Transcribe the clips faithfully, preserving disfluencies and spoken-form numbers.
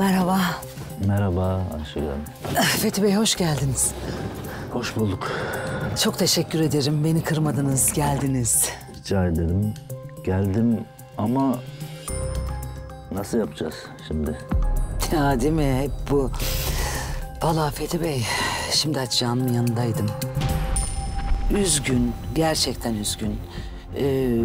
Merhaba. Merhaba Ayşegül Hanım. Fethi Bey hoş geldiniz. Hoş bulduk. Çok teşekkür ederim. Beni kırmadınız, geldiniz. Rica ederim. Geldim ama nasıl yapacağız şimdi? Ya değil mi? Hep bu. Vallahi Fethi Bey, şimdi Hatice'nin yanındaydım. Üzgün, gerçekten üzgün. Ee,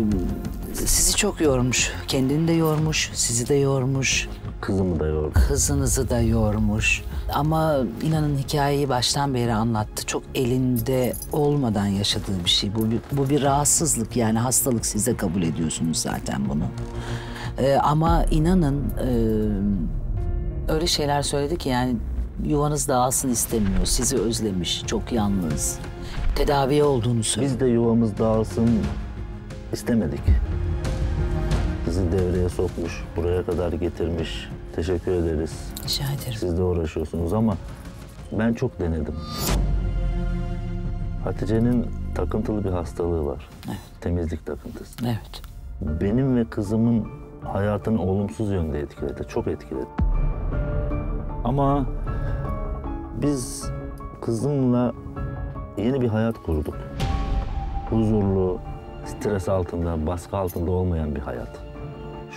sizi çok yormuş. Kendini de yormuş, sizi de yormuş. Kızımı da yormuş. Kızınızı da yormuş. Ama inanın hikayeyi baştan beri anlattı. Çok elinde olmadan yaşadığı bir şey. Bu, bu bir rahatsızlık yani hastalık. Siz de kabul ediyorsunuz zaten bunu. Ee, ama inanın e, öyle şeyler söyledi ki yani yuvanız dağılsın istemiyor. Sizi özlemiş, çok yalnız. Tedaviye olduğunu söyledi. Biz de yuvamız dağılsın istemedik. Bizi devreye sokmuş, buraya kadar getirmiş. Teşekkür ederiz. Rica ederim. Siz de uğraşıyorsunuz ama ben çok denedim. Hatice'nin takıntılı bir hastalığı var. Evet. Temizlik takıntısı. Evet. Benim ve kızımın hayatını olumsuz yönde etkiledi. Çok etkiledi. Ama biz kızımla yeni bir hayat kurduk. Huzurlu, stres altında, baskı altında olmayan bir hayat.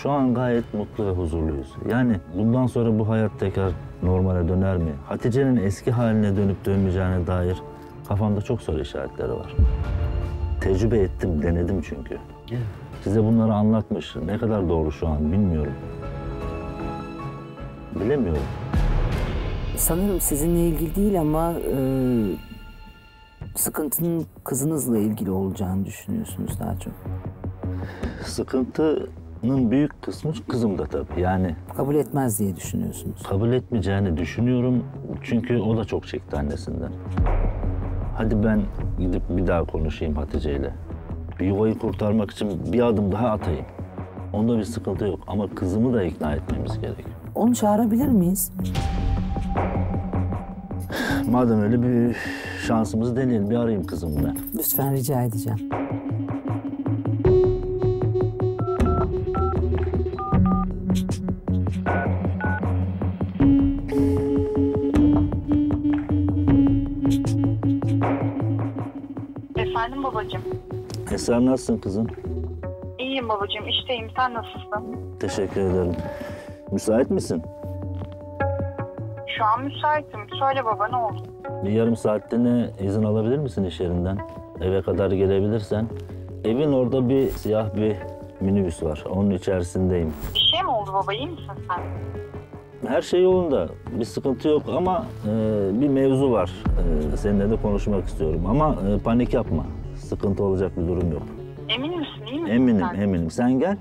Şu an gayet mutlu ve huzurluyuz. Yani bundan sonra bu hayat tekrar normale döner mi? Hatice'nin eski haline dönüp dönmeyeceğine dair kafamda çok soru işaretleri var. Tecrübe ettim, denedim çünkü. Evet. Size bunları anlatmış. Ne kadar doğru şu an bilmiyorum. Bilemiyorum. Sanırım sizinle ilgili değil ama e, sıkıntının kızınızla ilgili olacağını düşünüyorsunuz daha çok. Sıkıntı... Bunun büyük kısmı kızım da tabii yani. Kabul etmez diye düşünüyorsunuz. Kabul etmeyeceğini düşünüyorum çünkü o da çok çekti annesinden. Hadi ben gidip bir daha konuşayım Hatice'yle. Bir yuvayı kurtarmak için bir adım daha atayım. Onda bir sıkıntı yok ama kızımı da ikna etmemiz gerek. Onu çağırabilir miyiz? Madem öyle bir şansımızı deneyelim, bir arayayım kızımı ben. Lütfen rica edeceğim. Efendim babacığım. Eser nasılsın kızım? İyiyim babacığım, işteyim. Sen nasılsın? Teşekkür ederim. Müsait misin? Şu an müsaitim. Söyle baba, ne oldu? Bir yarım saatliğine izin alabilir misin iş yerinden? Eve kadar gelebilirsen. Evin orada bir siyah bir minibüs var. Onun içerisindeyim. Bir şey mi oldu baba? İyi misin sen? Her şey yolunda. Bir sıkıntı yok ama e, bir mevzu var. E, seninle de konuşmak istiyorum ama e, panik yapma. Sıkıntı olacak bir durum yok. Emin misin? İyi misin? Eminim, sen? eminim. Sen gel.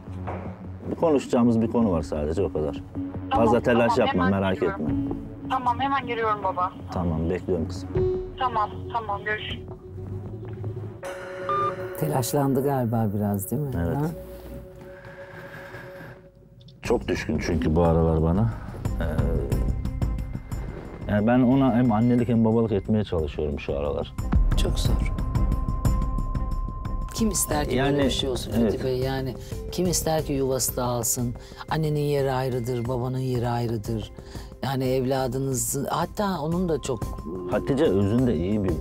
Bir konuşacağımız bir konu var sadece, o kadar. Tamam, Fazla telaş tamam, yapma, merak giriyorum. etme. Tamam, hemen geliyorum baba. Tamam, bekliyorum kızım. Tamam, tamam. Görüşürüz. Telaşlandı galiba biraz değil mi? Evet. Ha? Çok düşkün çünkü bu aralar bana. Ee, yani ben ona hem annelik hem babalık etmeye çalışıyorum şu aralar. Çok zor. Kim ister ki yani, böyle bir şey olsun Fethi Bey? Yani kim ister ki yuvası dağılsın? Annenin yeri ayrıdır, babanın yeri ayrıdır. Yani evladınız, hatta onun da çok... Hatice Özün de iyi bir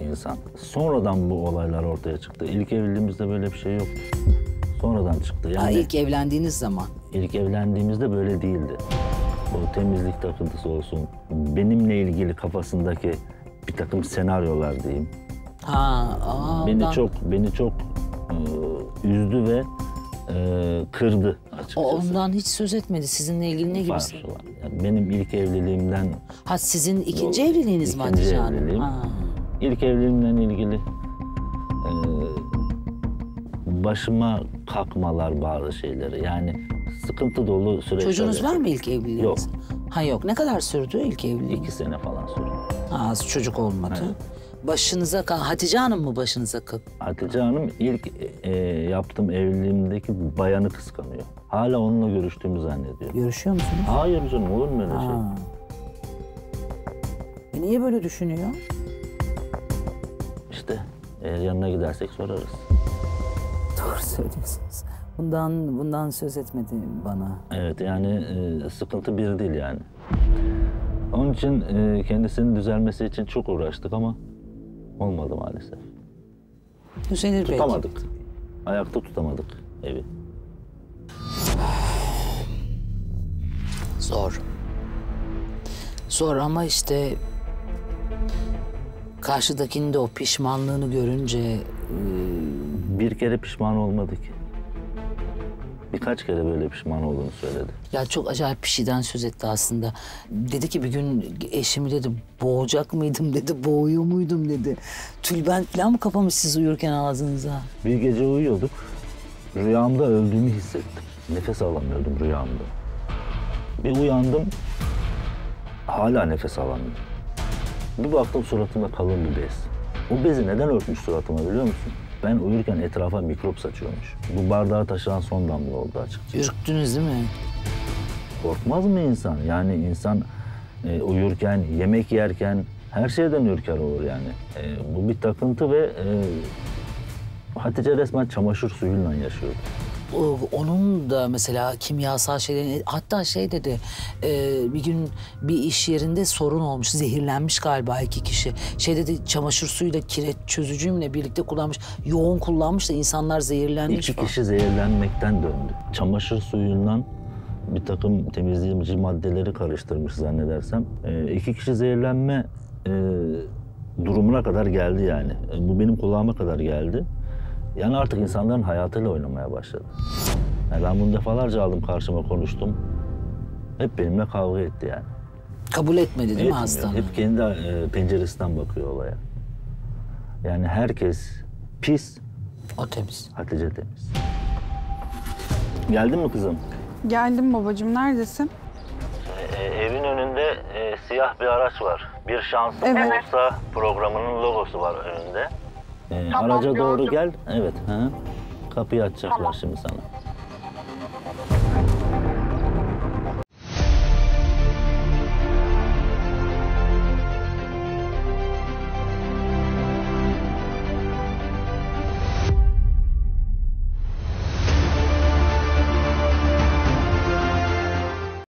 insan. Sonradan bu olaylar ortaya çıktı. İlk evliliğimizde böyle bir şey yoktu. Sonradan çıktı. Yani, ha, ilk evlendiğiniz zaman? İlk evlendiğimizde böyle değildi. O temizlik takıntısı olsun, benimle ilgili kafasındaki bir takım senaryolar diyeyim. Ha, aa, beni ondan... çok beni çok e, üzdü ve e, kırdı açıkçası. O ondan hiç söz etmedi. Sizinle ilgili ne gibi? Yani benim ilk evliliğimden. Ha, sizin ikinci yok, evliliğiniz mi Hatice Hanım? İkinci evliliğim. Ha. İlk evliliğimle ilgili e, başıma kalkmalar, bazı şeyleri yani. Sıkıntı dolu süreçler. Çocuğunuz var mı ilk evliliğiniz? Yok. Ha yok. Ne kadar sürdü ilk evliliğiniz? İki sene falan sürdü. Ha, çocuk olmadı. Evet. Başınıza kalk... Hatice Hanım mı başınıza kalk? Hatice Hanım ilk e, yaptığım evliliğimdeki bayanı kıskanıyor. Hala onunla görüştüğümü zannediyor. Görüşüyor musunuz? Hayır canım, olur mu öyle ha. şey? E niye böyle düşünüyor? İşte eğer yanına gidersek sorarız. Doğru söylüyorsunuz. Bundan bundan söz etmedi bana. Evet, yani e, sıkıntı bir değil yani. Onun için e, kendisinin düzelmesi için çok uğraştık ama olmadı maalesef. Hüseyin Bey. Tutamadık. Belki. Ayakta tutamadık evi. Zor. Zor ama işte karşıdakinin de o pişmanlığını görünce... E... Bir kere pişman olmadı ki. Birkaç kere böyle pişman olduğunu söyledi. Ya çok acayip bir şeyden söz etti aslında. Dedi ki bir gün eşimi dedi boğacak mıydım dedi, boğuyor muydum dedi. Tülbent falan mı kapamış siz uyurken ağzınıza? Bir gece uyuyorduk, rüyamda öldüğümü hissettim. Nefes alamıyordum rüyamda. Bir uyandım, hala nefes alamıyorum. Bir baktım suratımda kalın bir bez. O bezi neden örtmüş suratıma biliyor musun? Ben uyurken etrafa mikrop saçıyormuş. Bu bardağı taşıran son damla oldu açıkçası. Ürktünüz değil mi? Korkmaz mı insan? Yani insan e, uyurken, yemek yerken her şeyden ürker olur yani. E, bu bir takıntı ve e, Hatice resmen çamaşır suyuyla yaşıyordu. Onun da mesela kimyasal şeylerin, hatta şey dedi, bir gün bir iş yerinde sorun olmuş, zehirlenmiş galiba iki kişi. Şey dedi, çamaşır suyuyla kireç çözücüyle birlikte kullanmış, yoğun kullanmış da insanlar zehirlenmiş. İki kişi zehirlenmekten döndü. Çamaşır suyundan bir takım temizleyici maddeleri karıştırmış zannedersem. İki kişi zehirlenme durumuna kadar geldi yani. Bu benim kulağıma kadar geldi. Yani artık insanların hayatıyla oynamaya başladı. Yani ben bunu defalarca aldım karşıma, konuştum. Hep benimle kavga etti yani. Kabul etmedi değil mi hastanı? Hep kendi penceresinden bakıyor olaya. Yani herkes pis. O temiz. Hatice temiz. Geldin mi kızım? Geldim babacığım, neredesin? E, evin önünde e, siyah bir araç var. Bir Şansım evet. Olsa programının logosu var önünde. Ee, tamam, araca doğru gördüm. Gel. Evet. Ha. Kapıyı açacaklar tamam. Şimdi sana.